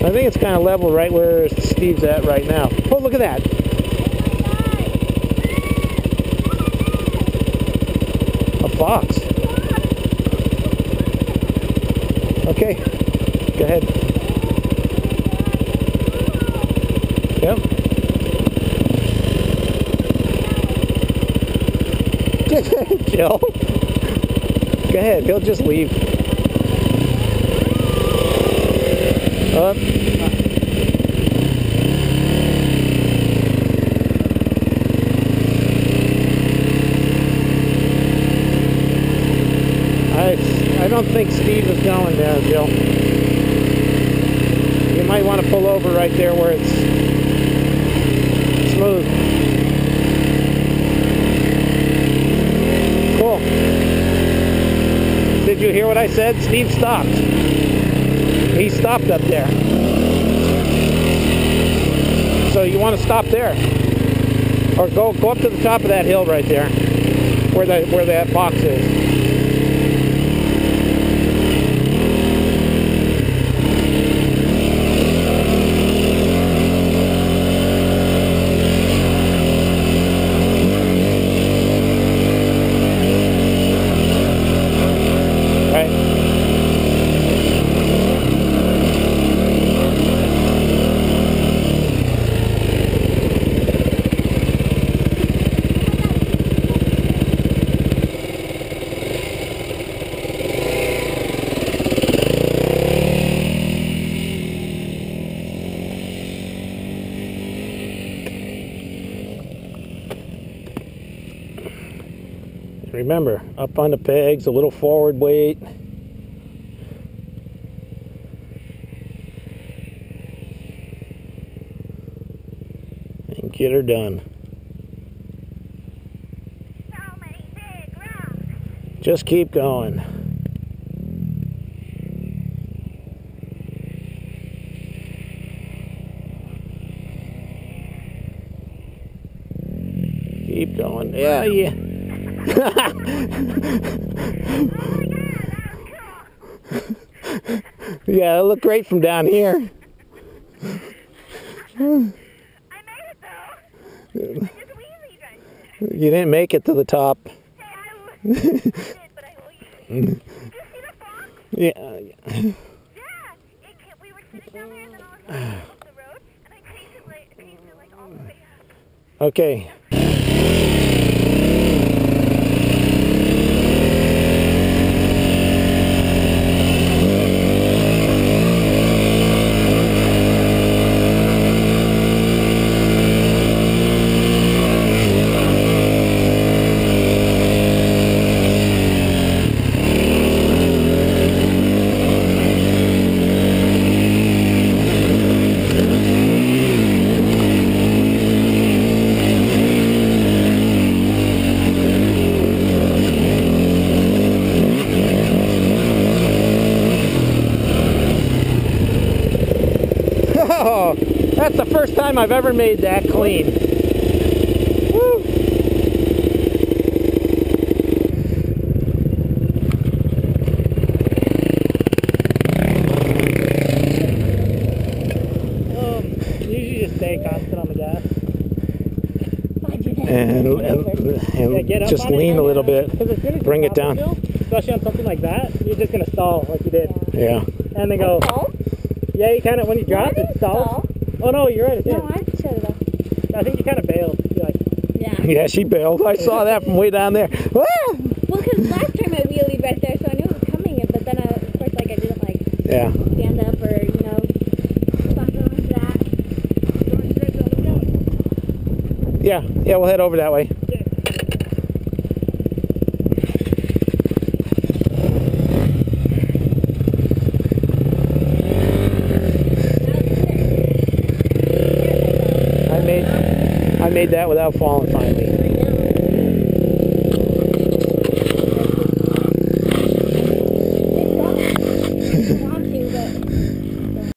I think it's kind of level right where Steve's at right now. Oh, look at that. A fox. Okay, go ahead. Yep. Jill. Go ahead, he'll just leave. Up. I don't think Steve is going down, Jill. You might want to pull over right there where it's smooth. Cool. Did you hear what I said? Steve stopped. He stopped up there. So you want to stop there. Or go up to the top of that hill right there. Where that box is. Right? Remember, up on the pegs, a little forward weight. And get her done. So many big rocks. Just keep going. Keep going. Yeah, yeah. Oh my God, that's cool. Yeah, it'll look great from down here. I made it though. I just wheelie right. You didn't make it to the top. Yeah, I did, but I wheelied. Did you see the fox? Yeah. Yeah. We were sitting down there and then all of a sudden I looked up the road and I chased it like all the way up. Okay. Oh, that's the first time I've ever made that clean. Woo. Usually just take off, put on the gas. And just lean a little bit, bring it down. Especially on something like that, you're just going to stall like you did. Yeah. And then go... Yeah, you kind of, when you drop, it stalls. Oh, no, you're right, it did. No, I shut it off. I think you kind of bailed. You're like, yeah. Yeah, she bailed. I saw that from way down there. Ah! Well, because last time I wheelied right there, so I knew it was coming, but then, of course, like, I didn't, like, stand up or, you know, stop going to that. Yeah, yeah, we'll head over that way. I made that without falling fine.